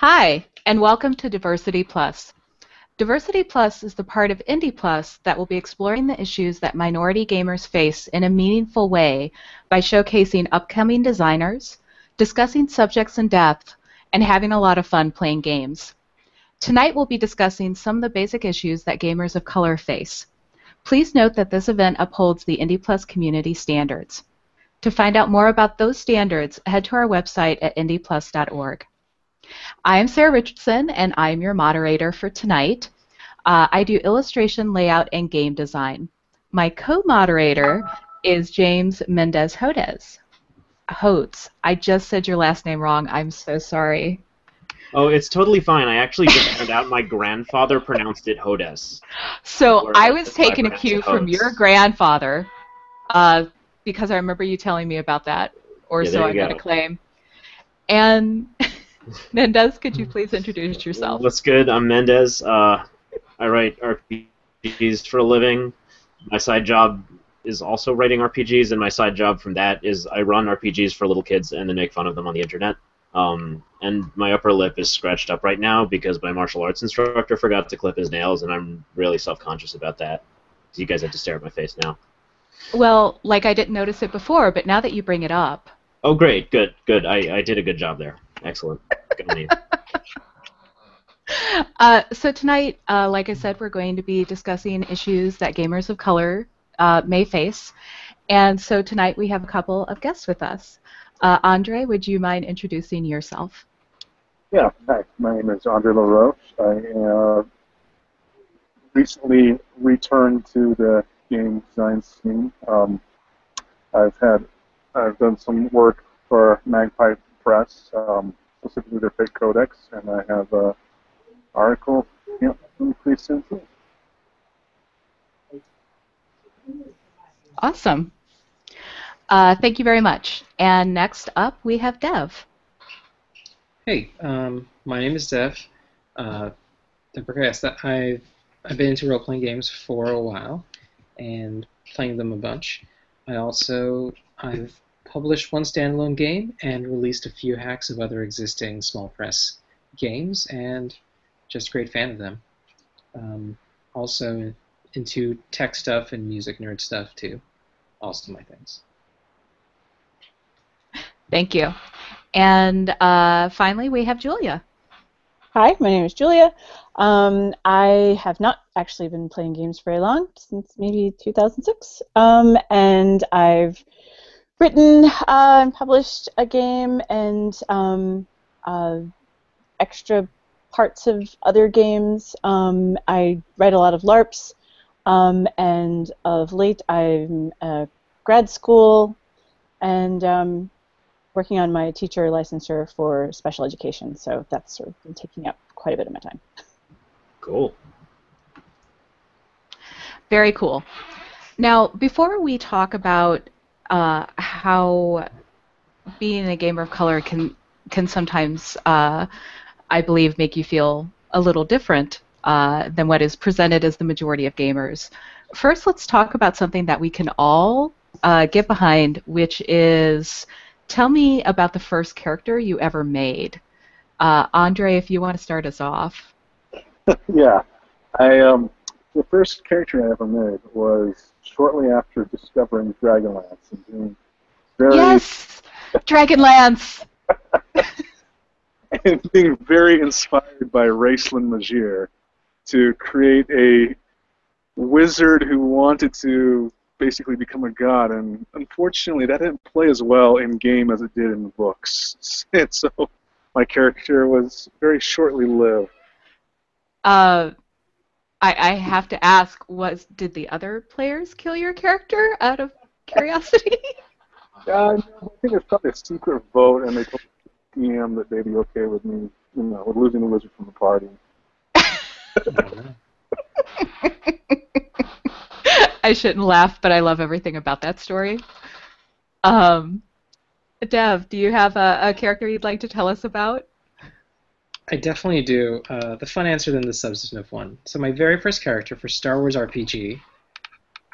Hi, and welcome to Diversity Plus. Diversity Plus is the part of Indie Plus that will be exploring the issues that minority gamers face in a meaningful way by showcasing upcoming designers, discussing subjects in depth, and having a lot of fun playing games. Tonight we'll be discussing some of the basic issues that gamers of color face. Please note that this event upholds the Indie Plus community standards. To find out more about those standards, head to our website at indieplus.org. I am Sarah Richardson, and I am your moderator for tonight. I do illustration, layout, and game design. My co-moderator is James Mendez Hodes. I just said your last name wrong. I'm so sorry. Oh, it's totally fine. I actually just found out my grandfather pronounced it Hodes. So I was taking a cue from your grandfather because I remember you telling me about that, or so I'm going to claim. And Mendez, could you please introduce yourself? What's good? I'm Mendez. I write RPGs for a living. My side job is also writing RPGs, and my side job from that is I run RPGs for little kids and then make fun of them on the internet. And my upper lip is scratched up right now because my martial arts instructor forgot to clip his nails, and I'm really self-conscious about that. So you guys have to stare at my face now. Well, like I didn't notice it before, but now that you bring it up. Oh, great. Good, good. I did a good job there. Excellent. So tonight, like I said, we're going to be discussing issues that gamers of color may face. And so tonight we have a couple of guests with us. Andre, would you mind introducing yourself? Yeah. Hi. My name is Andre LaRoche. I recently returned to the game design scene. I've done some work for Magpie Press, specifically their Fate Codex, and I have an article pretty soon. Awesome. Thank you very much. And next up, we have Dev. Hey, my name is Dev. Dev Purkayastha. I've been into role-playing games for a while and playing them a bunch. I've published one standalone game and released a few hacks of other existing small press games, and just a great fan of them. Also into tech stuff and music nerd stuff too. Also my things. Thank you. And finally, we have Julia. Hi, my name is Julia. I have not actually been playing games very long, since maybe 2006, and I've written and published a game and extra parts of other games. I write a lot of LARPs, and of late I'm at grad school and working on my teacher licensure for special education, so that's sort of been taking up quite a bit of my time. Cool. Very cool. Now, before we talk about how being a gamer of color can sometimes, I believe, make you feel a little different than what is presented as the majority of gamers. First, let's talk about something that we can all get behind, which is, tell me about the first character you ever made. Andre, if you want to start us off. Yeah. The first character I ever made was shortly after discovering Dragonlance and doing very Dragonlance and being very inspired by Raistlin Majere to create a wizard who wanted to basically become a god, and unfortunately that didn't play as well in game as it did in the books. And so my character was very shortly lived. I have to ask, did the other players kill your character out of curiosity? No, I think it's probably a secret vote, and they told the DM that they'd be okay with me, with losing the wizard from the party. I shouldn't laugh, but I love everything about that story. Dev, do you have a character you'd like to tell us about? I definitely do. The fun answer than the substantive one. So my very first character for Star Wars RPG,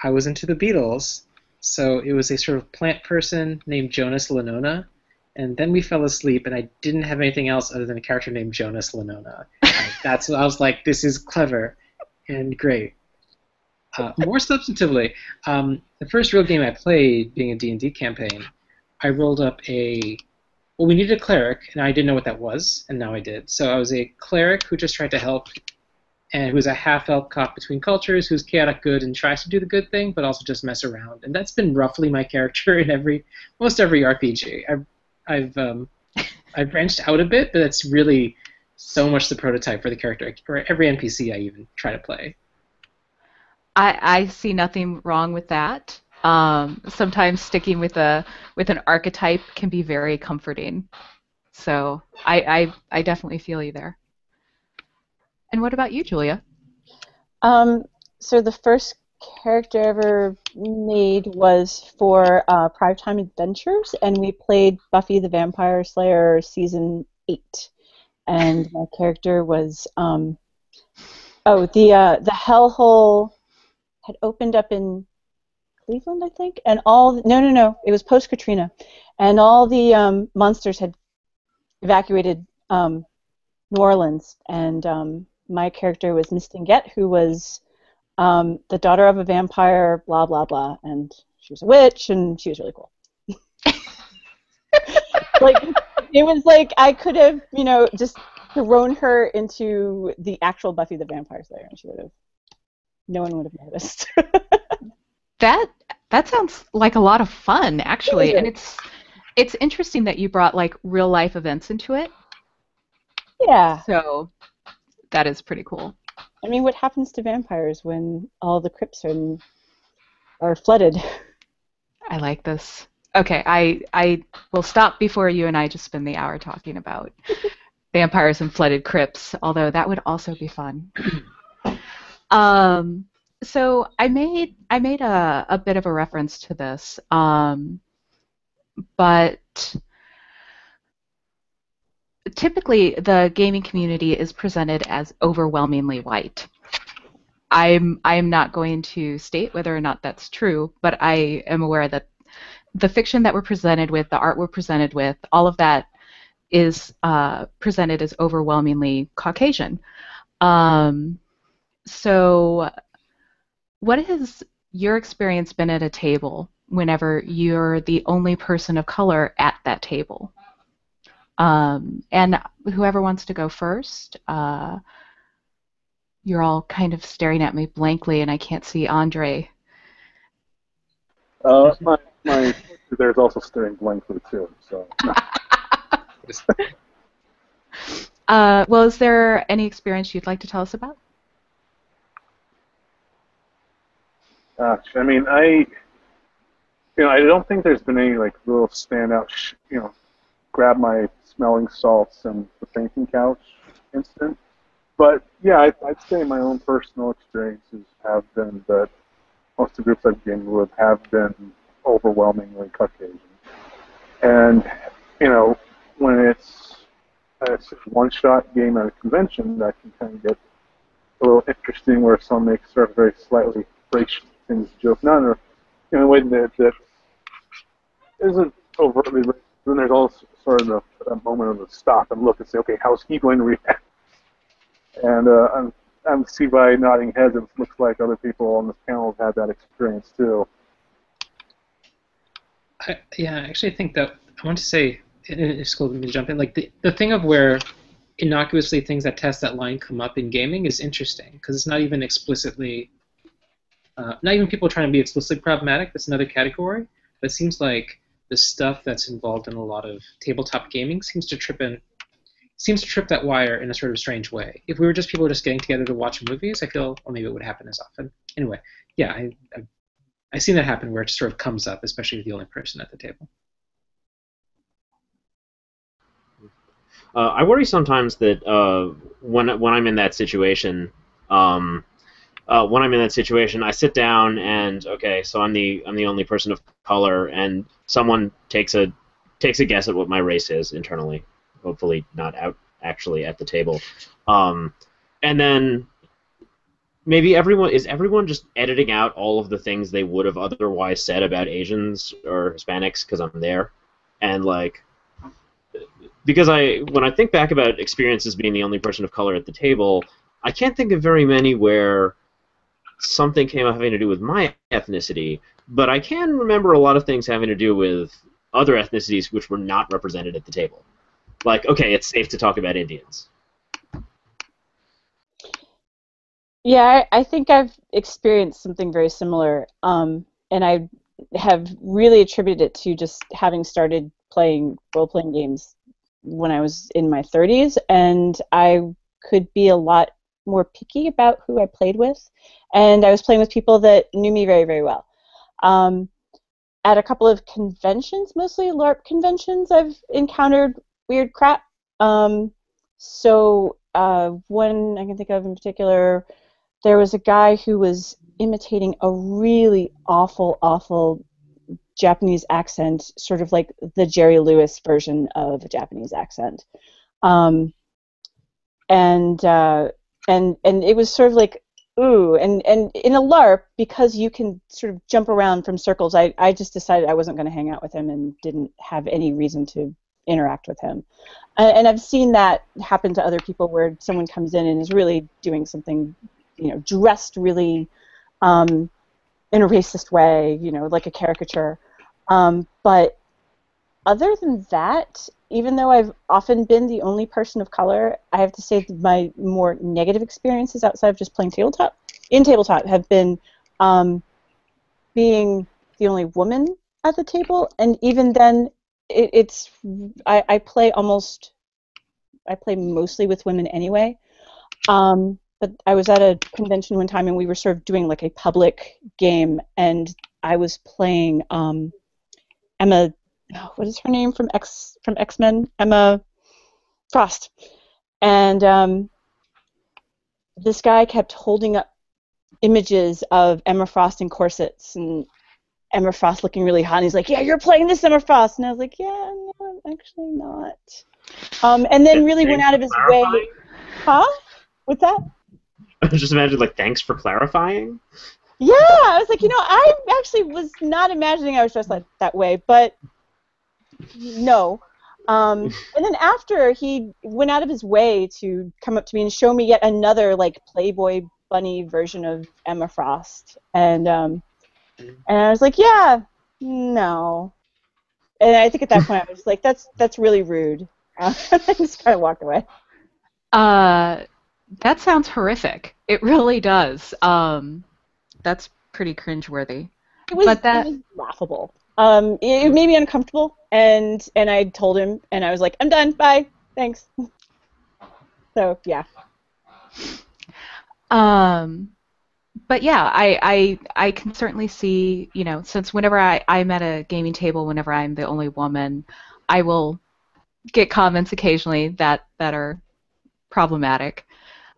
I was into the Beatles, so it was a sort of plant person named Jonas Lenona, and then we fell asleep, and I didn't have anything else other than a character named Jonas Lenona. That's what I was like, this is clever and great. More substantively, the first real game I played, being a D&D campaign, I rolled up a... Well, we needed a cleric, and I didn't know what that was, and now I did. So I was a cleric who just tried to help, and who's a half-elf caught between cultures, who's chaotic good and tries to do the good thing, but also just mess around. And that's been roughly my character in most every RPG. I've branched out a bit, but that's really so much the prototype for the character, or every NPC I even try to play. I see nothing wrong with that. Sometimes sticking with an archetype can be very comforting. So I definitely feel you there. And what about you, Julia? So the first character I ever made was for Prime Time Adventures, and we played Buffy the Vampire Slayer Season 8. And my character was the Hellhole had opened up in Cleveland, I think, and no, it was post Katrina, and all the monsters had evacuated New Orleans, and my character was Mistingette, who was the daughter of a vampire, blah blah blah, and she was a witch, and she was really cool. Like, it was like I could have, just thrown her into the actual Buffy the Vampire Slayer, and no one would have noticed. That sounds like a lot of fun, actually, and it's interesting that you brought like real life events into it. Yeah. So that is pretty cool. I mean, what happens to vampires when all the crypts are flooded? I like this. Okay, I will stop before you and I just spend the hour talking about vampires and flooded crypts. Although that would also be fun. So I made a bit of a reference to this, but typically the gaming community is presented as overwhelmingly white. I am not going to state whether or not that's true, but I am aware that the fiction that we're presented with, the art we're presented with, all of that is presented as overwhelmingly Caucasian. So what has your experience been at a table whenever you're the only person of color at that table? And whoever wants to go first, you're all kind of staring at me blankly, and I can't see Andre. My there's also staring blankly too. So. Well, is there any experience you'd like to tell us about? I mean, I don't think there's been any like real standout, grab my smelling salts and the fainting couch incident. But yeah, I'd say my own personal experiences have been that most of the groups I've gamed with have been overwhelmingly Caucasian. And when it's a one-shot game at a convention, that can kind of get a little interesting, where some make sort of very slightly racial things joke, or in a way that isn't overtly racist. Then there's also sort of a moment of the stop and look and say, okay, how's he going to react? And I'm see by nodding heads, it looks like other people on this panel have had that experience too. I actually think that I want to say, excuse me to jump in, like the thing of where innocuously things that test that line come up in gaming is interesting, because it's not even explicitly. Not even people trying to be explicitly problematic, that's another category, but it seems like the stuff that's involved in a lot of tabletop gaming seems to trip that wire in a sort of strange way. If we were just people just getting together to watch movies, I feel, well, maybe it would happen as often. Anyway, yeah, I've seen that happen where it sort of comes up, especially with the only person at the table. I worry sometimes that when I'm in that situation, when I'm in that situation, I sit down and okay, so I'm the only person of color, and someone takes a guess at what my race is internally, hopefully not out actually at the table, and then maybe everyone just editing out all of the things they would have otherwise said about Asians or Hispanics because I'm there, and like because when I think back about experiences being the only person of color at the table, I can't think of very many where something came up having to do with my ethnicity, but I can remember a lot of things having to do with other ethnicities which were not represented at the table. Like, okay, it's safe to talk about Indians. Yeah, I think I've experienced something very similar, and I have really attributed it to just having started playing role-playing games when I was in my 30s, and I could be a lot more picky about who I played with, and I was playing with people that knew me very, very well. At a couple of conventions, mostly LARP conventions, I've encountered weird crap. One I can think of in particular, there was a guy who was imitating a really awful, awful Japanese accent, sort of like the Jerry Lewis version of a Japanese accent. And it was sort of like, ooh, and in a LARP, because you can sort of jump around from circles, I just decided I wasn't going to hang out with him and didn't have any reason to interact with him. And I've seen that happen to other people where someone comes in and is really doing something, you know, dressed really in a racist way, you know, like a caricature. But other than that, even though I've often been the only person of color, I have to say that my more negative experiences outside of just playing tabletop, in tabletop, have been being the only woman at the table, and even then, I play mostly with women anyway. But I was at a convention one time and we were sort of doing like a public game, and I was playing Emma, what is her name from X-Men? Emma Frost. And this guy kept holding up images of Emma Frost in corsets and Emma Frost looking really hot, and he's like, yeah, you're playing this Emma Frost, and I was like, yeah, no, I'm actually not. And then really went out of his way. Huh? What's that? I just imagined, like, thanks for clarifying. Yeah, I was like, you know, I actually was not imagining I was dressed like that way, but no. And then after, he went out of his way to come up to me and show me yet another, like, Playboy Bunny version of Emma Frost, and I was like, yeah, no. And I think at that point I was just like, that's really rude. I just kind of walked away. That sounds horrific. It really does. That's pretty cringeworthy. It was laughable. It made me uncomfortable, and I told him, and I was like, I'm done. Bye. Thanks. So, yeah. But yeah, I can certainly see, you know, since whenever I'm at a gaming table, whenever I'm the only woman, I will get comments occasionally that are problematic.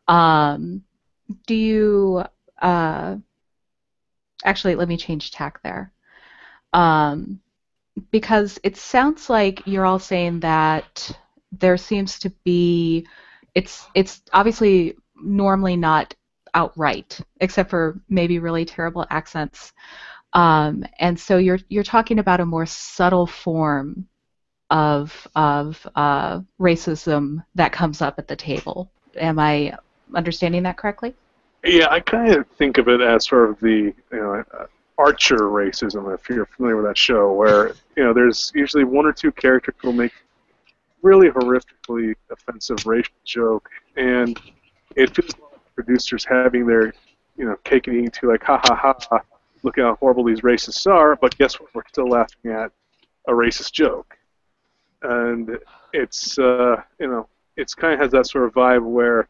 Do you... actually, let me change tack there. Because it sounds like you're all saying that there seems to be... It's obviously normally not outright, except for maybe really terrible accents, and so you're talking about a more subtle form of racism that comes up at the table. Am I understanding that correctly? Yeah, I kind of think of it as sort of the Archer racism, if you're familiar with that show, where there's usually one or two characters who make really horrifically offensive racial joke, and it feels producers having their, cake and eating too, like, ha ha ha, look how horrible these racists are, but guess what, we're still laughing at a racist joke. And it's, it's kind of has that sort of vibe where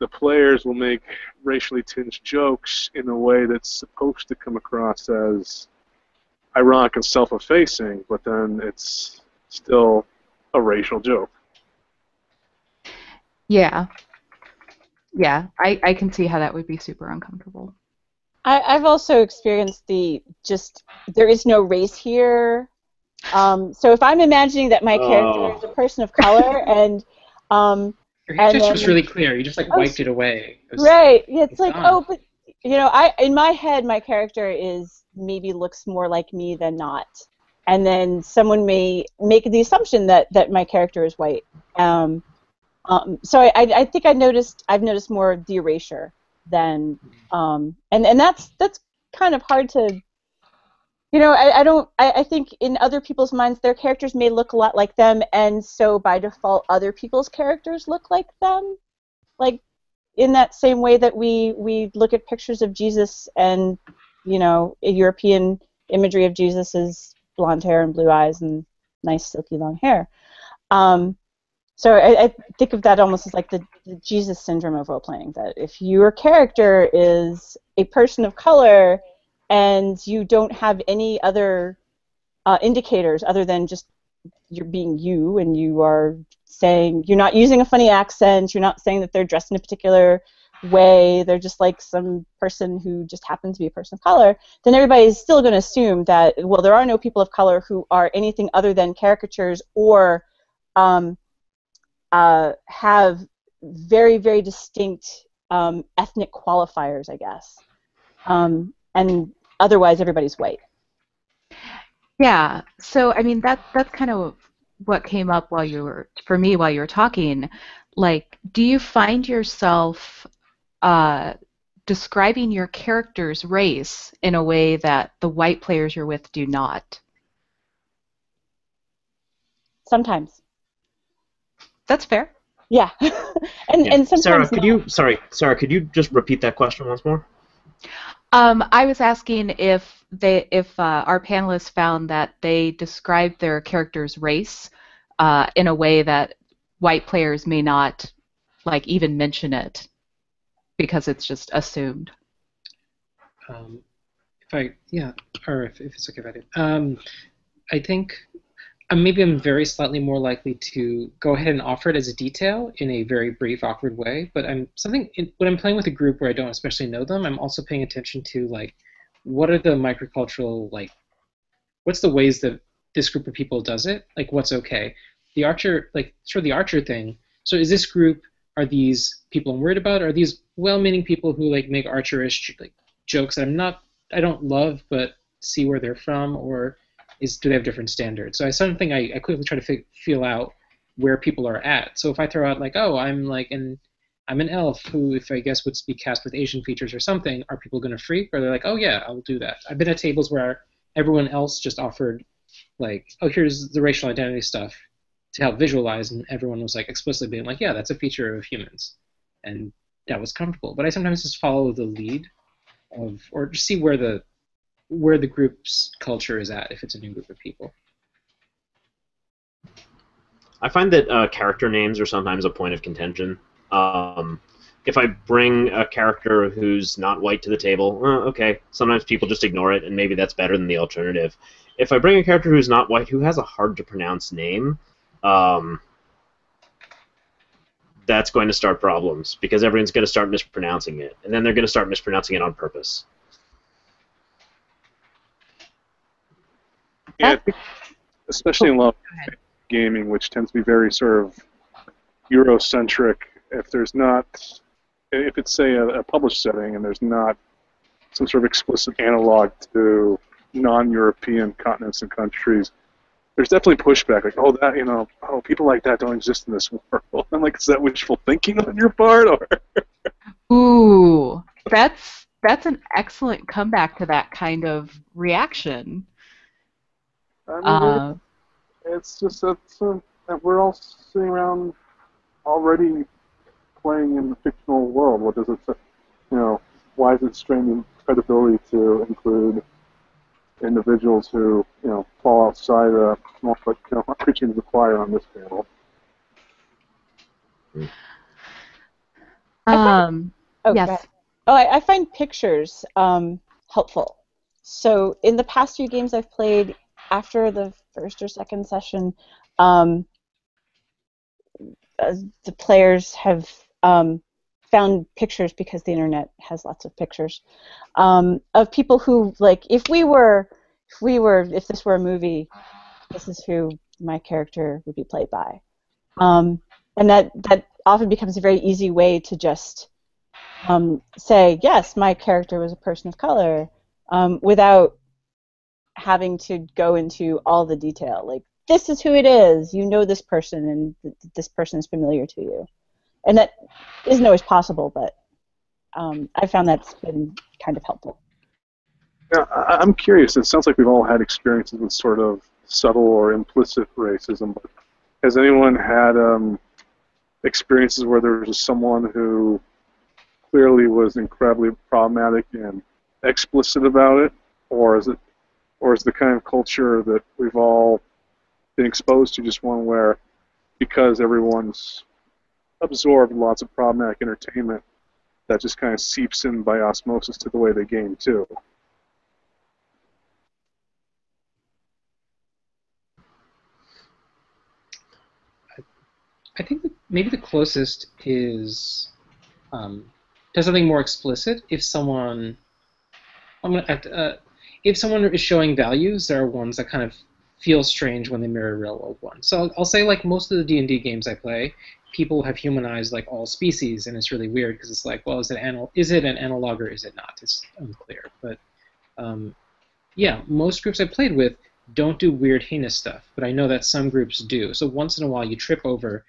the players will make racially tinged jokes in a way that's supposed to come across as ironic and self-effacing, but then it's still a racial joke. Yeah. Yeah, I can see how that would be super uncomfortable. I've also experienced there is no race here. So if I'm imagining that my character is a person of color and... Your hand gesture was really clear. You just, like, wiped it away. It was, right. It's like, gone. Oh, but, in my head, my character maybe looks more like me than not. and then someone may make the assumption that, my character is white. So I think I've noticed more of the erasure than, and that's kind of hard to, you know, I think in other people's minds their characters may look a lot like them, and so by default other people's characters look like them, like in that same way that we look at pictures of Jesus and, you know, a European imagery of Jesus is blonde hair and blue eyes and nice silky long hair. So I think of that almost as like the Jesus syndrome of role-playing, that if your character is a person of color and you don't have any other indicators other than just you're being you, and you are saying, you're not using a funny accent, you're not saying that they're dressed in a particular way, they're just like some person who just happens to be a person of color, then everybody is still going to assume that, well, there are no people of color who are anything other than caricatures or have very, very distinct ethnic qualifiers, I guess. And otherwise, everybody's white. Yeah. So, I mean, that's kind of what came up while you were, for me, while you were talking. Like, do you find yourself describing your character's race in a way that the white players you're with do not? Sometimes. That's fair. Yeah. And sometimes Sarah, could you, sorry, Sarah, could you just repeat that question once more? I was asking if they, our panelists found that they described their character's race in a way that white players may not, like, even mention it because it's just assumed. If it's okay if I do. I think. Maybe I'm very slightly more likely to go ahead and offer it as a detail in a very brief, awkward way. But I'm when I'm playing with a group where I don't especially know them, I'm also paying attention to, like, what are the microcultural, like, what's the ways that this group of people does it? Like, what's okay? The archer, like, sort of the archer thing. So is this group, are these people I'm worried about? Are these well-meaning people who, like, make archerish, like, jokes that I don't love, but see where they're from, or... do they have different standards? So it's something I quickly try to feel out where people are at. So if I throw out, like, oh, I'm an elf who, if I guess, would be cast with Asian features or something, are people going to freak? Or they're like, oh, yeah, I'll do that. I've been at tables where everyone else just offered, like, oh, here's the racial identity stuff to help visualize, and everyone was, like, explicitly being like, yeah, that's a feature of humans. And that was comfortable. But I sometimes just follow the lead of, or just see where the group's culture is at, if it's a new group of people. I find that character names are sometimes a point of contention. If I bring a character who's not white to the table, okay, sometimes people just ignore it, and maybe that's better than the alternative. If I bring a character who's not white, who has a hard-to-pronounce name, that's going to start problems, because everyone's going to start mispronouncing it, and then they're going to start mispronouncing it on purpose. Yeah, I think especially in live gaming, which tends to be very sort of Eurocentric, if it's, say, a published setting and there's not some sort of explicit analog to non-European continents and countries, there's definitely pushback, like, oh, people like that don't exist in this world. I'm like, is that wishful thinking on your part? Or ooh, that's an excellent comeback to that kind of reaction. I mean, it's just that we're all sitting around already playing in the fictional world. What does it, you know? Why is it straining credibility to include individuals who, you know, fall outside the norm? But, you know, I'm preaching to the choir on this panel. I find pictures helpful. So in the past few games I've played, after the first or second session, the players have found pictures, because the internet has lots of pictures of people who, like, if this were a movie, this is who my character would be played by, and that often becomes a very easy way to just say, yes, my character was a person of color, without having to go into all the detail. Like, this is who it is. You know this person, and this person is familiar to you. And that isn't always possible, but I found that's been kind of helpful. Now, I'm curious. It sounds like we've all had experiences with sort of subtle or implicit racism, but has anyone had experiences where there was just someone who clearly was incredibly problematic and explicit about it, or is the kind of culture that we've all been exposed to just one where, because everyone's absorbed lots of problematic entertainment, that just kind of seeps in by osmosis to the way they game too? I think that maybe the closest is to something more explicit. If someone is showing values, there are ones that kind of feel strange when they mirror real world ones. So I'll say, like, most of the D&D games I play, people have humanized, like, all species, and it's really weird because it's like, well, is it an analog or is it not? It's unclear. But yeah, most groups I played with don't do weird, heinous stuff, but I know that some groups do. So once in a while, you trip over,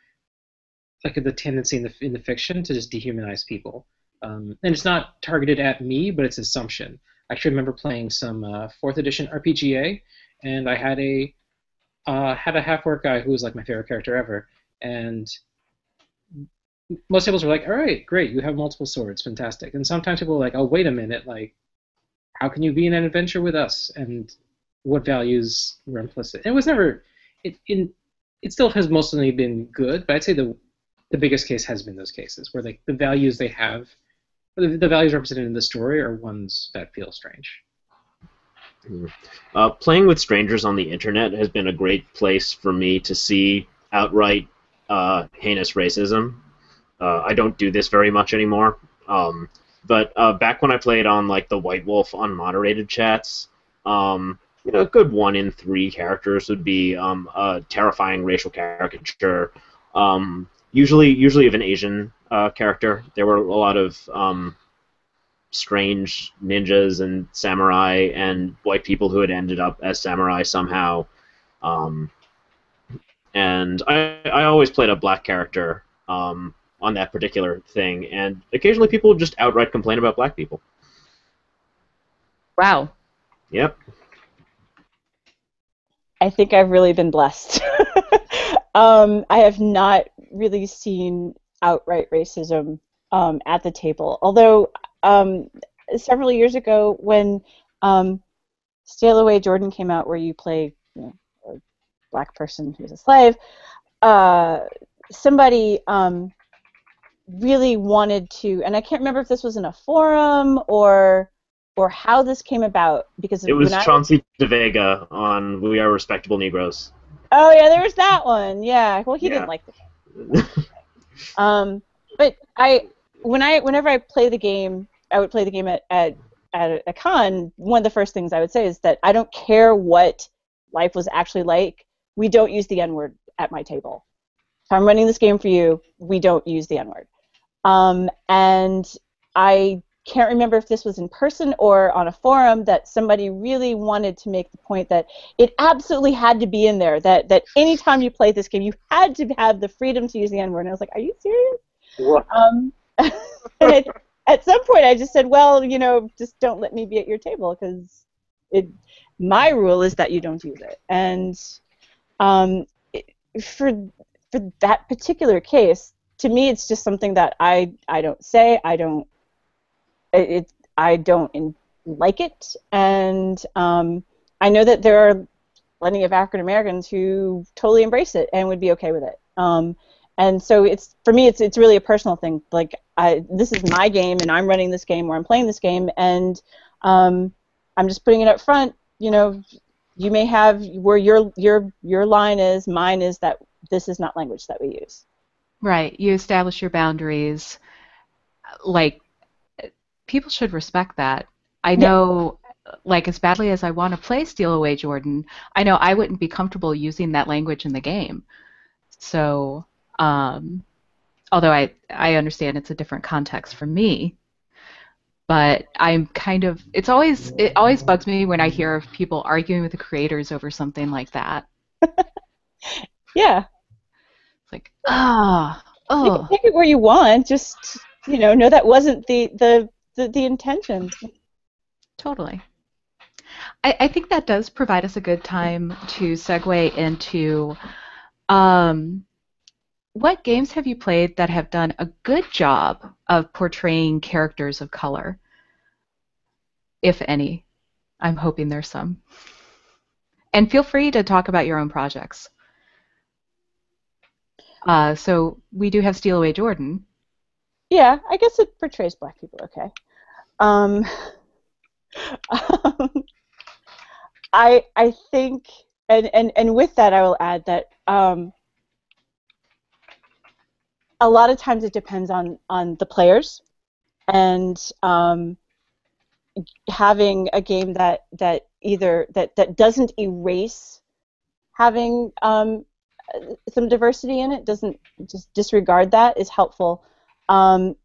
like, the tendency in the fiction to just dehumanize people. And it's not targeted at me, but it's assumption. I actually remember playing some 4th edition RPGA, and I had a half-orc guy who was, like, my favorite character ever, and most tables were like, all right, great, you have multiple swords, fantastic. And sometimes people were like, oh, wait a minute, like, how can you be in an adventure with us? And what values were implicit? And it was never, it still has mostly been good, but I'd say the biggest case has been those cases where, like, the values they have, the values represented in the story are ones that feel strange. Mm. Playing with strangers on the internet has been a great place for me to see outright heinous racism. I don't do this very much anymore, but back when I played on, like, the White Wolf unmoderated chats, you know, a good 1 in 3 characters would be a terrifying racial caricature, usually of an Asian character. There were a lot of strange ninjas and samurai and white people who had ended up as samurai somehow. And I always played a black character on that particular thing, and occasionally people just outright complain about black people. Wow. Yep. I think I've really been blessed. I have not really seen outright racism at the table, although several years ago when Steal Away Jordan came out, where you play, you know, a black person who's a slave, somebody really wanted to, and I can't remember if this was in a forum or how this came about, because it was Chauncey De Vega on We Are Respectable Negroes. Oh yeah, there was that one. Yeah, well, he didn't like the but whenever I play the game, I would play the game at a con. One of the first things I would say is that I don't care what life was actually like. We don't use the N-word at my table. If I'm running this game for you, we don't use the N-word. And I can't remember if this was in person or on a forum, that somebody really wanted to make the point that it absolutely had to be in there, that any time you played this game, you had to have the freedom to use the N-word. And I was like, are you serious? What? And at some point, I just said, well, you know, just don't let me be at your table, because my rule is that you don't use it. And for that particular case, to me, it's just something that I don't say, I don't like it, and I know that there are plenty of African Americans who totally embrace it and would be okay with it. And so it's, for me, it's really a personal thing. Like, this is my game, and I'm running this game, or I'm playing this game, and I'm just putting it up front. You know, you may have where your line is. Mine is that this is not language that we use. Right. You establish your boundaries, like. People should respect that. I know, like, as badly as I want to play Steal Away Jordan, I know I wouldn't be comfortable using that language in the game. So, although I understand it's a different context for me, But I'm kind of, it always bugs me when I hear of people arguing with the creators over something like that. Yeah. It's like, oh. You can take it where you want. Just, you know that wasn't the intention. Totally. I think that does provide us a good time to segue into what games have you played that have done a good job of portraying characters of color, if any. I'm hoping there's some. And feel free to talk about your own projects. So we do have Steal Away Jordan. Yeah, I guess it portrays black people okay. I think, and with that I will add that a lot of times it depends on the players, and having a game that doesn't erase having some diversity in it, doesn't just disregard that, is helpful. I'm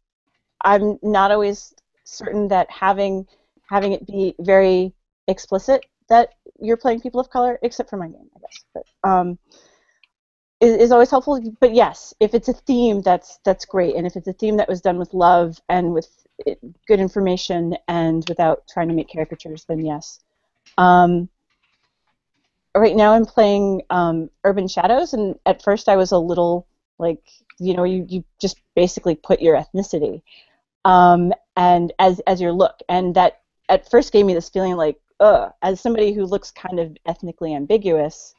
not always certain that having it be very explicit that you're playing people of color, except for my game, I guess, but is always helpful. But yes, if it's a theme, that's great, and if it's a theme that was done with love and with good information and without trying to make caricatures, then yes. Right now I'm playing Urban Shadows, and at first I was a little like, you just basically put your ethnicity and as your look, and that at first gave me this feeling like, ugh, as somebody who looks kind of ethnically ambiguous,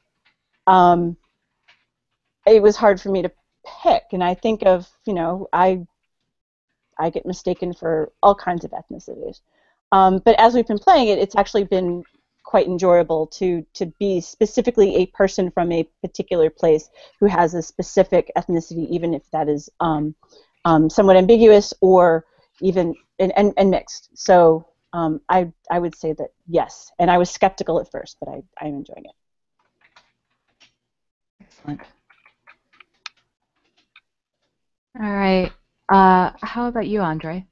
it was hard for me to pick, and I think of, I get mistaken for all kinds of ethnicities. But as we've been playing it, it's actually been quite enjoyable to be specifically a person from a particular place who has a specific ethnicity, even if that is somewhat ambiguous or even and mixed. So I would say that yes, and I was skeptical at first, but I'm enjoying it. Excellent. All right. How about you, Andre?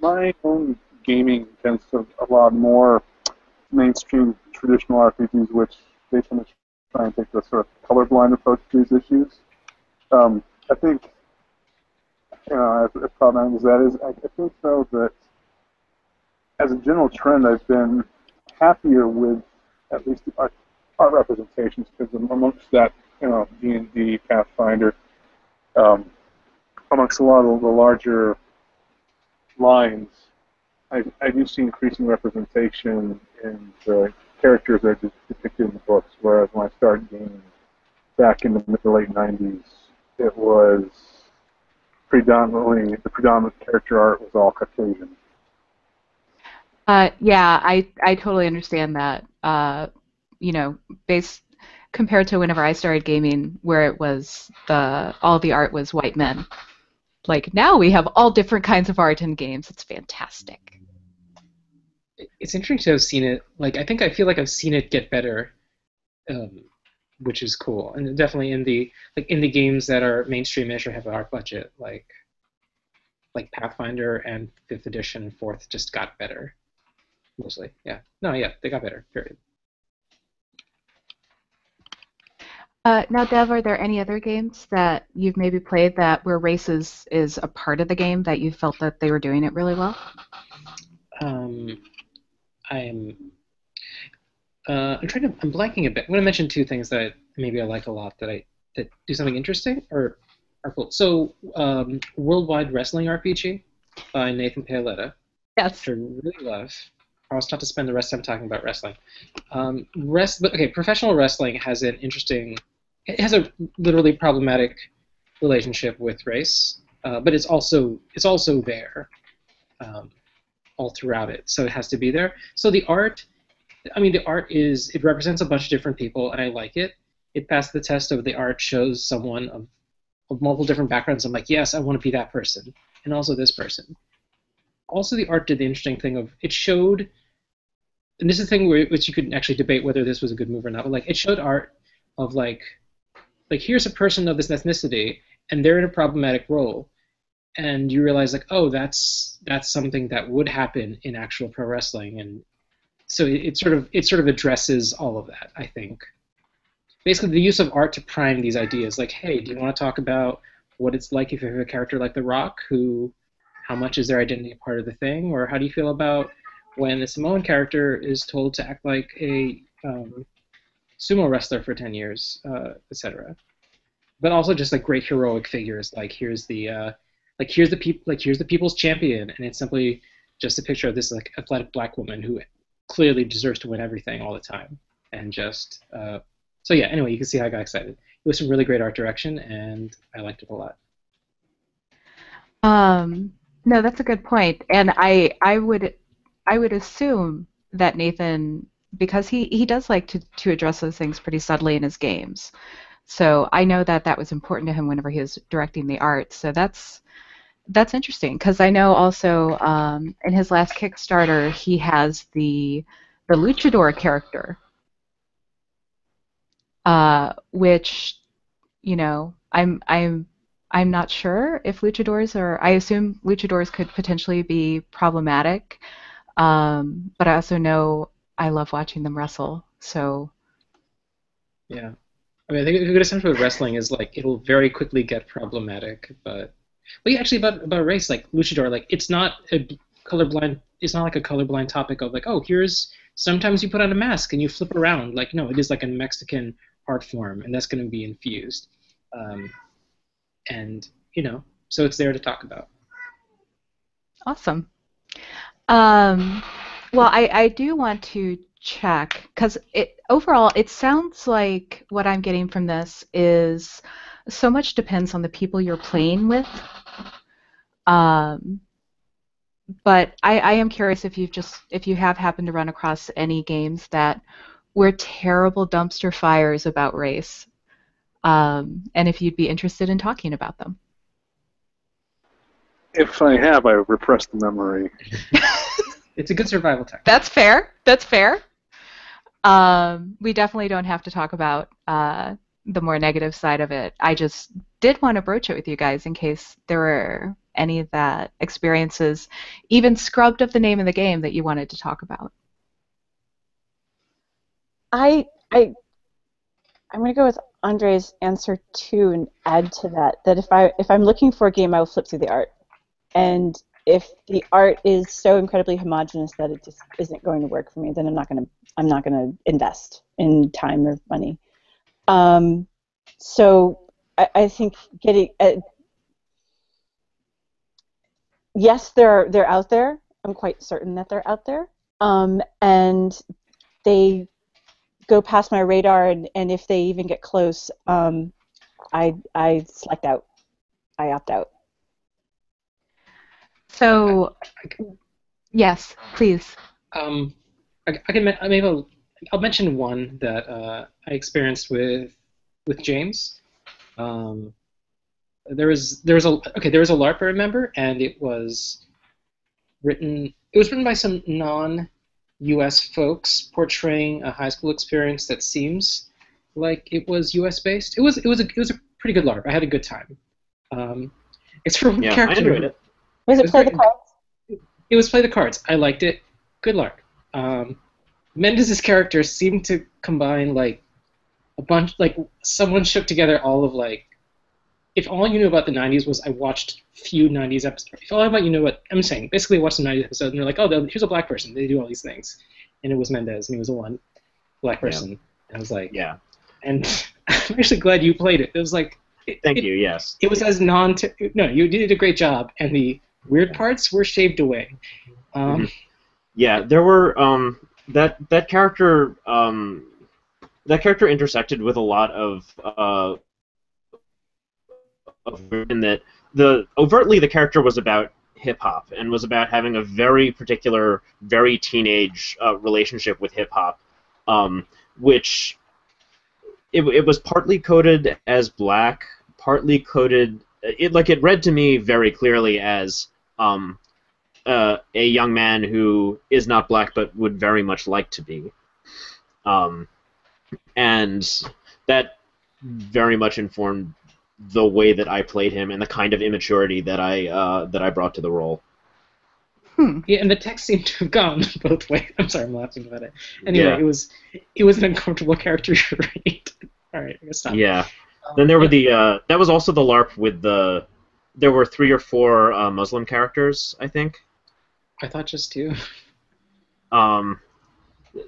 My own gaming tends to allow more mainstream traditional RPGs, which they tend to try and take the sort of colorblind approach to these issues. I think, as problematic as that is, I think, though, that as a general trend, I've been happier with at least our representations, because amongst that, D&D, Pathfinder, amongst a lot of the larger lines, I do see increasing representation in the characters that are depicted in the books, whereas when I started gaming back in the mid to late 90s, it was predominantly, the predominant character art was all Caucasian. Yeah, I totally understand that. Compared to whenever I started gaming, where it was all the art was white men. Like, now we have all different kinds of art in games. It's fantastic. It's interesting to have seen it. Like, I feel like I've seen it get better, which is cool. And definitely in the games that are mainstream-ish or have an art budget, like Pathfinder and 5th edition, 4th just got better, mostly. Yeah. No, yeah, they got better, period. Now, Dev, are there any other games that you've maybe played that where race is a part of the game that you felt that they were doing it really well? I'm blanking a bit. I'm going to mention two things that maybe I like a lot that do something interesting or are cool. So, Worldwide Wrestling RPG by Nathan Paoletta. Yes. Which I really love. I was taught to spend the rest of the time talking about wrestling. Professional wrestling has an interesting. It has a literally problematic relationship with race, but it's also there all throughout it, so it has to be there. So the art, it represents a bunch of different people, and I like it. It passed the test of the art shows someone of multiple different backgrounds. I'm like, yes, I want to be that person, and also this person. Also, the art did the interesting thing of it showed, and this is the thing which you could actually debate whether this was a good move or not. But it showed art of like here's a person of this ethnicity, and they're in a problematic role, and you realize, like, oh, that's something that would happen in actual pro wrestling, and so it sort of addresses all of that, I think. Basically, the use of art to prime these ideas, like, hey, do you want to talk about what it's like if you have a character like The Rock, who, how much is their identity part of the thing, or how do you feel about when the Samoan character is told to act like a sumo wrestler for 10 years, etc. But also just like great heroic figures, like here's the people's champion, and it's simply just a picture of this like athletic black woman who clearly deserves to win everything all the time, and just so yeah. Anyway, you can see how I got excited. It was some really great art direction, and I liked it a lot. No, that's a good point, and I would assume that Nathan, because he does like to address those things pretty subtly in his games. So I know that that was important to him whenever he was directing the art. So that's interesting, because I know also in his last Kickstarter he has the luchador character, which, you know, I'm not sure if luchadors are. I assume luchadors could potentially be problematic, but I also know I love watching them wrestle. So yeah. I mean, I think a good assumption with wrestling is like it'll very quickly get problematic, but yeah, actually about race, like luchador, like it's not like a colorblind topic of like, oh, here's sometimes you put on a mask and you flip around, like no, it is like a Mexican art form, and that's going to be infused, and you know, so it's there to talk about. Awesome. Well, I do want to check, because overall it sounds like what I'm getting from this is so much depends on the people you're playing with, but I am curious if you have happened to run across any games that were terrible dumpster fires about race, and if you'd be interested in talking about them. If I have, I repressed the memory. It's a good survival tactic. That's fair. That's fair. We definitely don't have to talk about the more negative side of it. I just did want to broach it with you guys in case there were any of that experiences, even scrubbed of the name of the game, that you wanted to talk about. I'm going to go with Andre's answer too, and add to that that if I'm looking for a game, I will flip through the art, and if the art is so incredibly homogenous that it just isn't going to work for me, then I'm not going to invest in time or money. So I think getting yes, they're out there. I'm quite certain that they're out there, and they go past my radar. And if they even get close, I select out. I opt out. So, yes, please. I'll mention one that I experienced with James. There was a LARP I remember, and it was written by some non-U.S. folks portraying a high school experience that seems like it was U.S. based. It was a pretty good LARP. I had a good time. It's for yeah, character. I enjoyed it. Was it Play the Cards? It was Play the Cards. I liked it. Good luck. Mendez's character seemed to combine like a bunch, like someone shook together all of like, if all you knew about the 90s was I watched few 90s episodes. If all about you know what I'm saying, basically watched some 90s episodes and they're like, oh, here's a black person. They do all these things, and it was Mendez, and he was the one black person. Yeah. And I was like, yeah. And I'm actually glad you played it. It was like, thank you. Yes. It was as no, you did a great job, and the weird parts were shaved away. Yeah, there were that character intersected with a lot of in that overtly the character was about hip hop and was about having a very particular, very teenage relationship with hip hop, which it was partly coded as black, partly coded. It read to me very clearly as a young man who is not black but would very much like to be, and that very much informed the way that I played him and the kind of immaturity that I brought to the role. Hmm. Yeah, and the text seemed to have gone both ways. I'm sorry, I'm laughing about it. Anyway, yeah. it was an uncomfortable character to read. All right, I guess stop. Yeah. Then there were the that was also the LARP with the there were 3 or 4 Muslim characters, I think. I thought just 2. I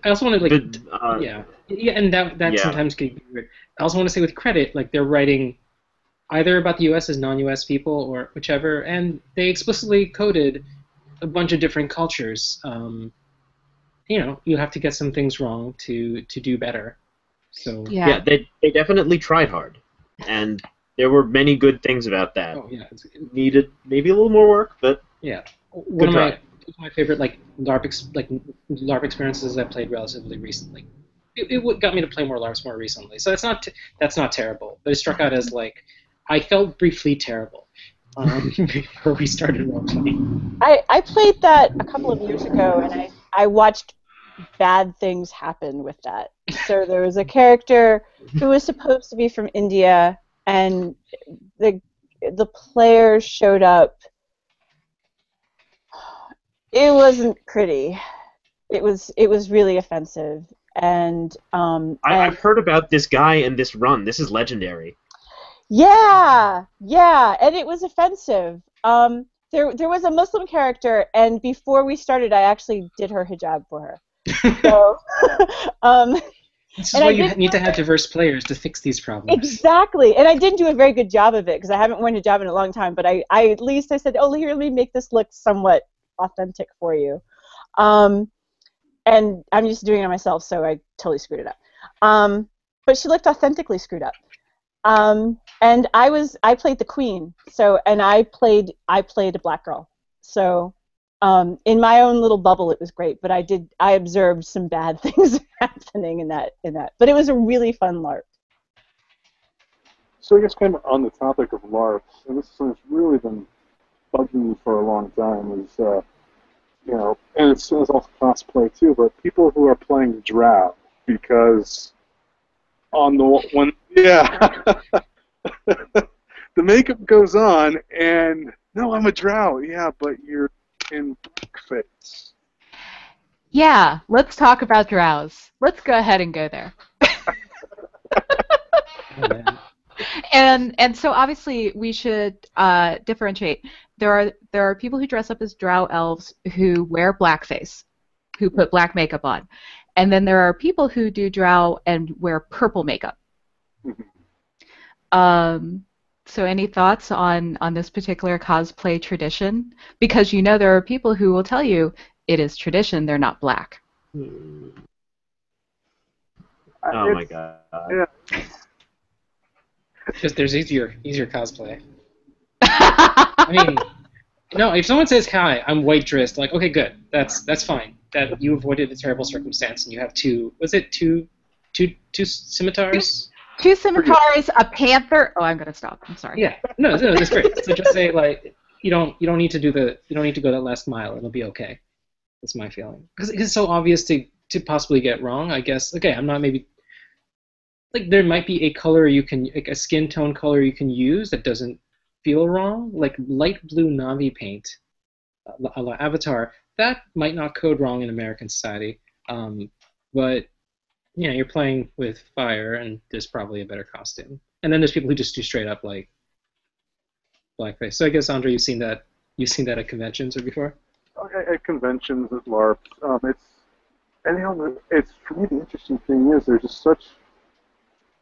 also want to like yeah, and that yeah. sometimes could be weird. I also want to say with credit, like they're writing either about the U.S. as non-U.S. people or whichever, and they explicitly coded a bunch of different cultures. You know, you have to get some things wrong to do better. So yeah they definitely tried hard, and there were many good things about that. Oh yeah, it needed maybe a little more work, but yeah, one of my favorite like LARP experiences I played relatively recently. It got me to play more LARPs more recently, so that's not terrible. But it struck out as like I felt briefly terrible before we started role playing. I played that a couple of years ago, and I watched bad things happen with that. So there was a character who was supposed to be from India, and the player showed up. It wasn't pretty. It was really offensive, and I've heard about this guy and this run. This is legendary. Yeah, and it was offensive. There was a Muslim character, and before we started, I actually did her hijab for her. So, this is why you need to have diverse players to fix these problems. Exactly, and I didn't do a very good job of it because I haven't worn a job in a long time. But I at least I said, oh, here, let me make this look somewhat authentic for you, and I'm just doing it myself, so I totally screwed it up. But she looked authentically screwed up, and I played the queen, so and I played a black girl, so. In my own little bubble, it was great, but I observed some bad things happening in that. But it was a really fun LARP. So I guess kind of on the topic of LARPs, and this is something that's really been bugging me for a long time, is you know, and it's also cosplay too. But people who are playing drab because on the one, yeah, the makeup goes on, and no, I'm a drow, yeah, but you're in blackface. Yeah, let's talk about drows. Let's go ahead and go there. Oh, and so obviously we should differentiate. There are people who dress up as drow elves who wear blackface, who put black makeup on, and then there are people who do drow and wear purple makeup. So any thoughts on this particular cosplay tradition? Because you know there are people who will tell you it is tradition, they're not black. Oh my god. Yeah. Just there's easier cosplay. I mean, no, if someone says, hi, I'm white dressed, like, okay, good, that's fine. That you avoided a terrible circumstance and you have two scimitars? Two scimitars, a panther. Oh, I'm gonna stop. I'm sorry. Yeah, no, that's great. So just say like, you don't need to do the, you don't need to go that last mile. It'll be okay. That's my feeling. Because it's so obvious to possibly get wrong. I guess. Okay, I'm not maybe. Like there might be a color you can, like a skin tone color you can use that doesn't feel wrong. Like light blue Na'vi paint, a la Avatar. That might not code wrong in American society. But yeah, you're playing with fire, and there's probably a better costume. And then there's people who just do straight up like blackface. So I guess Andre, you've seen that at conventions or before? At conventions, at LARPs, it's for me the interesting thing is there's just such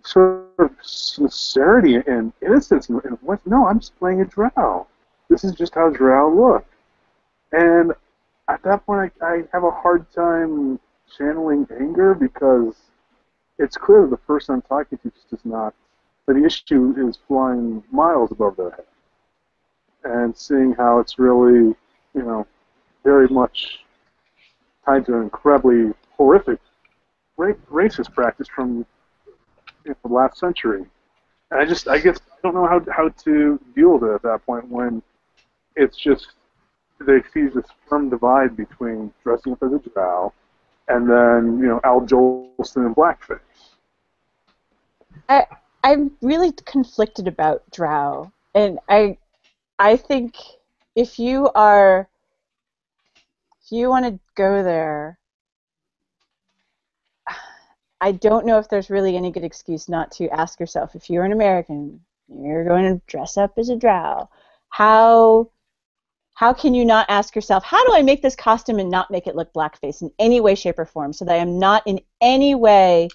sort of sincerity and innocence in voice. No, I'm just playing a drow. This is just how drow look. And at that point, I have a hard time channeling anger because it's clear that the person I'm talking to just is not. But the issue is flying miles above their head and seeing how it's really, you know, very much tied to an incredibly horrific racist practice from the last century. And I guess, I don't know how to deal with it at that point when it's just they see this firm divide between dressing up as a drow and then, you know, Al Jolson in blackface. I I'm really conflicted about Drow, and I think if you want to go there, I don't know if there's really any good excuse not to ask yourself, if you're an American, you're going to dress up as a Drow, how can you not ask yourself, how do I make this costume and not make it look blackface in any way, shape, or form, so that I am not in any way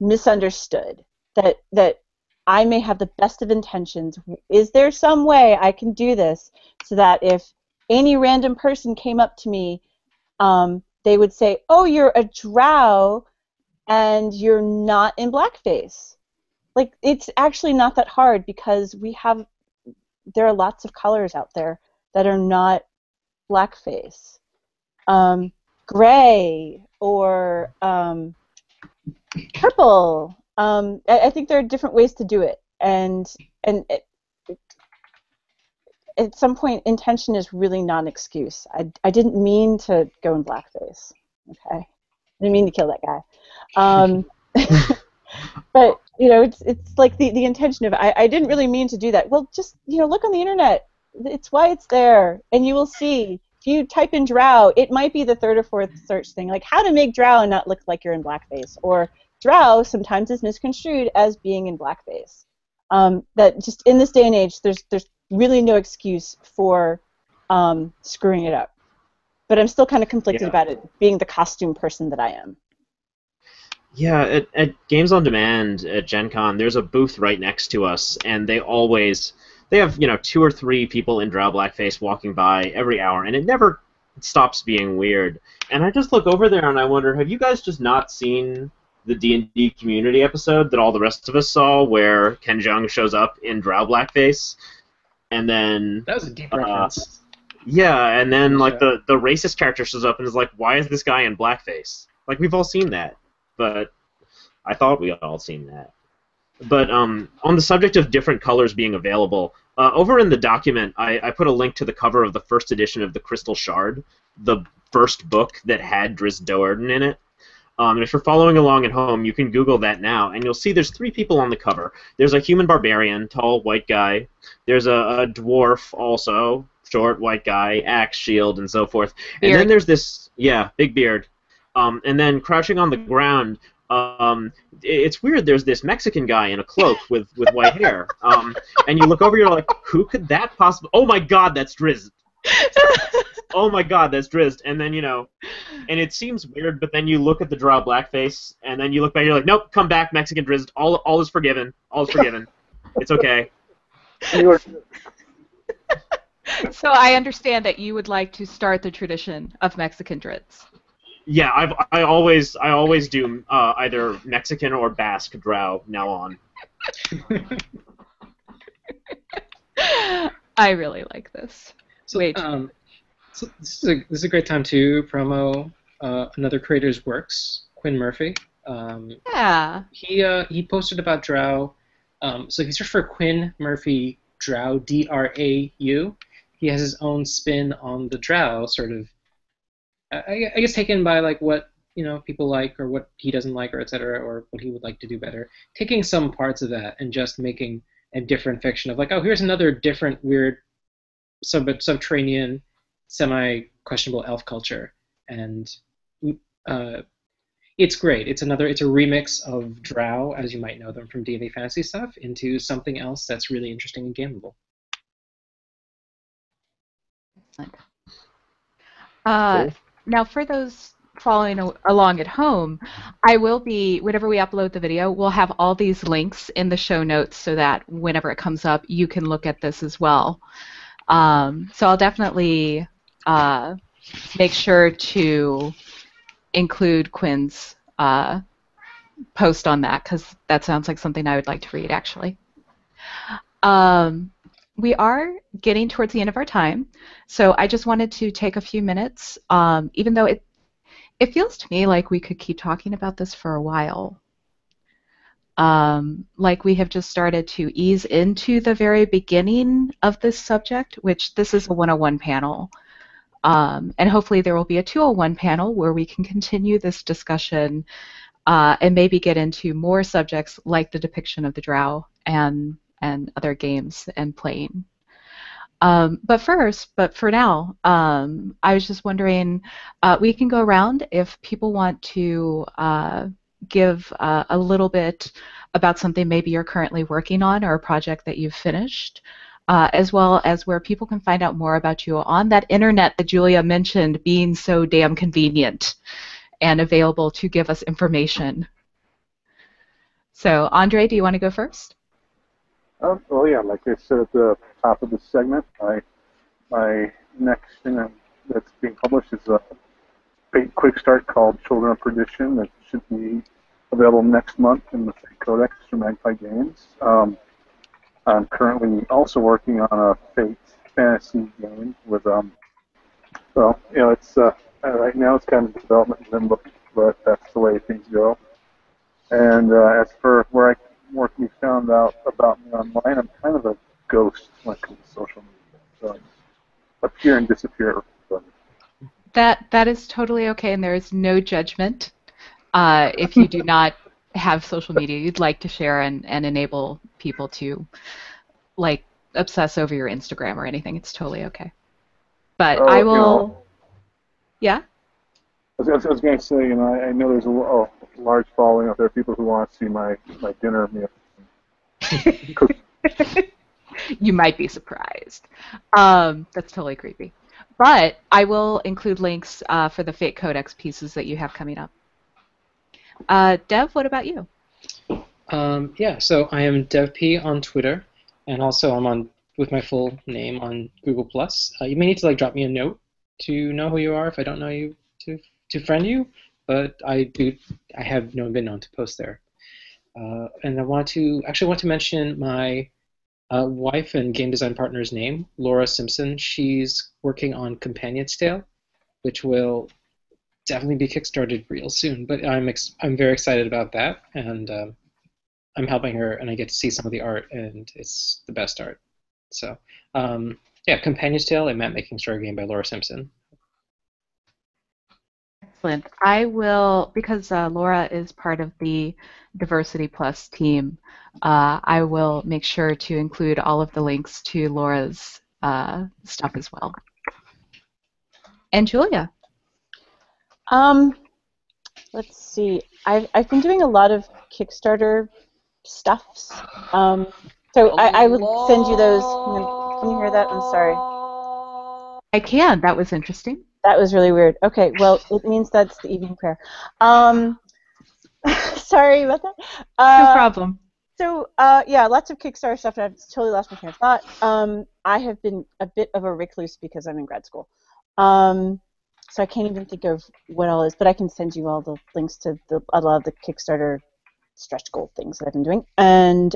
misunderstood, that I may have the best of intentions. Is there some way I can do this so that if any random person came up to me, they would say, oh, you're a Drow and you're not in blackface? Like, it's actually not that hard, because there are lots of colors out there that are not blackface. Gray or purple. I think there are different ways to do it, and at some point, intention is really not an excuse. I didn't mean to go in blackface. Okay, I didn't mean to kill that guy. But you know, it's like the intention of I didn't really mean to do that. Well, just look on the internet. It's why it's there, and you will see. If you type in Drow, it might be the third or fourth search thing, like how to make Drow and not look like you're in blackface, or Drow sometimes is misconstrued as being in blackface. That just in this day and age, there's really no excuse for screwing it up. But I'm still kind of conflicted about it, being the costume person that I am. Yeah, at Games on Demand at Gen Con, there's a booth right next to us, and they have, 2 or 3 people in Drow blackface walking by every hour, and it never stops being weird. And I just look over there and I wonder, have you guys just not seen the D&D community episode that all the rest of us saw, where Ken Jeong shows up in Drow blackface, and then that was a deep reference. Yeah, and then the racist character shows up and is like, "Why is this guy in blackface?" Like, we've all seen that, but I thought we all seen that. But on the subject of different colors being available, over in the document, I put a link to the cover of the first edition of The Crystal Shard, the first book that had Drizzt Do'Urden in it. And if you're following along at home, you can Google that now, and you'll see there's 3 people on the cover. There's a human barbarian, tall, white guy. There's a dwarf, also, short, white guy, axe, shield, and so forth. Beard. And then there's this, big beard. And then crouching on the ground, it's weird, there's this Mexican guy in a cloak with white hair. And you look over, you're like, who could that possibly... Oh my god, that's Drizzt. Oh my god, that's Drizzt. And then, and it seems weird, but then you look at the Drow blackface, and then you look back, you're like, nope, come back, Mexican Drizzt. All is forgiven. All is forgiven. It's okay. So I understand that you would like to start the tradition of Mexican Drizzt. Yeah, I always do either Mexican or Basque Drow now on. I really like this. So, wait. So this is a great time to promo another creator's works, Quinn Murphy. He posted about Drow. So if you search for Quinn Murphy Drow, D-R-A-U, he has his own spin on the Drow, sort of, I guess, taken by like what people like or what he doesn't like, or etc., or what he would like to do better. Taking some parts of that and just making a different fiction of like, oh, here's another different weird subterranean, semi-questionable elf culture, and it's great. It's a remix of Drow, as you might know them from D&D fantasy stuff, into something else that's really interesting and gameable. Cool. Now, for those following along at home, I will be, whenever we upload the video, we'll have all these links in the show notes so that whenever it comes up, you can look at this as well. So I'll definitely make sure to include Quinn's post on that, because that sounds like something I would like to read, actually. We are getting towards the end of our time, so I just wanted to take a few minutes, even though it feels to me like we could keep talking about this for a while. Like we have just started to ease into the very beginning of this subject, which this is a 101 panel. And hopefully there will be a 201 panel where we can continue this discussion and maybe get into more subjects like the depiction of the drow and other games and playing. But for now, I was just wondering, we can go around if people want to give a little bit about something maybe you're currently working on or a project that you've finished, as well as where people can find out more about you on that internet that Julia mentioned being so damn convenient and available to give us information. So, Andre, do you want to go first? Oh, well, yeah, like I said at the top of the segment, my next thing that's being published is a big quick start called Children of Perdition that should be available next month in the Fate Codex for Magpie Games. I'm currently also working on a Fate fantasy game with, it's right now it's kind of development limbo, but that's the way things go. And as for where you found out about me online, I'm kind of a ghost when it comes to social media. So I appear and disappear. That is totally okay, and there is no judgment if you do not have social media you'd like to share and enable people to like obsess over your Instagram or anything. It's totally okay. But I will... You know, yeah? I was going to say, you know, I know there's a large following out there of people who want to see my dinner meal. You might be surprised. That's totally creepy. But I will include links for the Fate Codex pieces that you have coming up. Dev, what about you? So I am DevP on Twitter, and also I'm on with my full name on Google+. You may need to like drop me a note to know who you are if I don't know you to friend you, but I have been known to post there. And I want to mention my wife and game design partner's name, Laura Simpson. She's working on Companion's Tale, which will definitely be kickstarted real soon. But I'm very excited about that, and I'm helping her, and I get to see some of the art, and it's the best art. So Companion's Tale, a map-making story game by Laura Simpson. Excellent. I will, because Laura is part of the Diversity Plus team, I will make sure to include all of the links to Laura's stuff as well. And Julia? Let's see. I've been doing a lot of Kickstarter stuffs. I will send you those. Can you hear that? I'm sorry. I can. That was interesting. That was really weird. Okay, well, it means that's the evening prayer. Sorry about that. No problem. So, lots of Kickstarter stuff, and I've totally lost my train of thought. I have been a bit of a recluse because I'm in grad school. So I can't even think of what all is, but I can send you all the links to a lot of the Kickstarter stretch goal things that I've been doing. And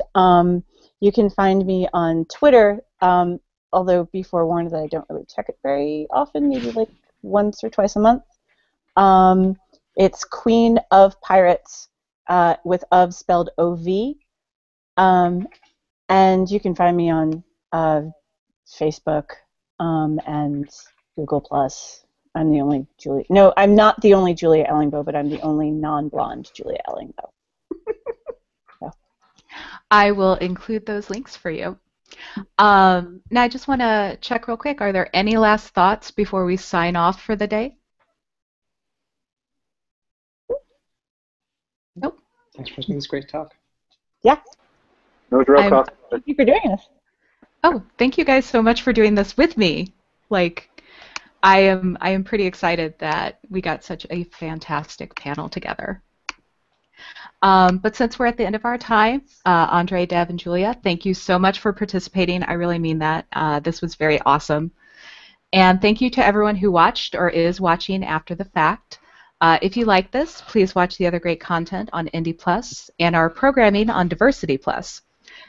you can find me on Twitter, although be forewarned that I don't really check it very often, maybe like once or twice a month. It's Queen of Pirates, with of spelled O-V. And you can find me on Facebook and Google+. I'm the only Julia. No, I'm not the only Julia Ellingboe, but I'm the only non-blonde Julia Ellingboe. So. I will include those links for you. Now I just want to check real quick, are there any last thoughts before we sign off for the day? Nope. Thanks for this great talk. Yeah. No drill talk. Thank you for doing this. Oh, thank you guys so much for doing this with me. Like, I am pretty excited that we got such a fantastic panel together. But since we're at the end of our time, Andre, Dev, and Julia, thank you so much for participating. I really mean that. This was very awesome. And thank you to everyone who watched or is watching after the fact. If you like this, please watch the other great content on Indie Plus and our programming on Diversity Plus.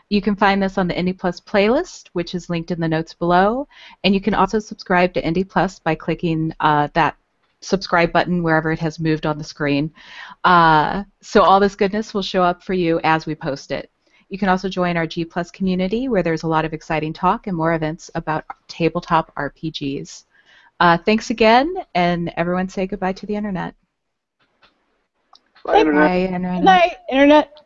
You can find this on the Indie Plus playlist, which is linked in the notes below. And you can also subscribe to Indie Plus by clicking that subscribe button wherever it has moved on the screen. So all this goodness will show up for you as we post it. You can also join our G+ community where there's a lot of exciting talk and more events about tabletop RPGs. Thanks again, and everyone say goodbye to the internet. Bye, Internet. Bye, Internet. Good night, Internet.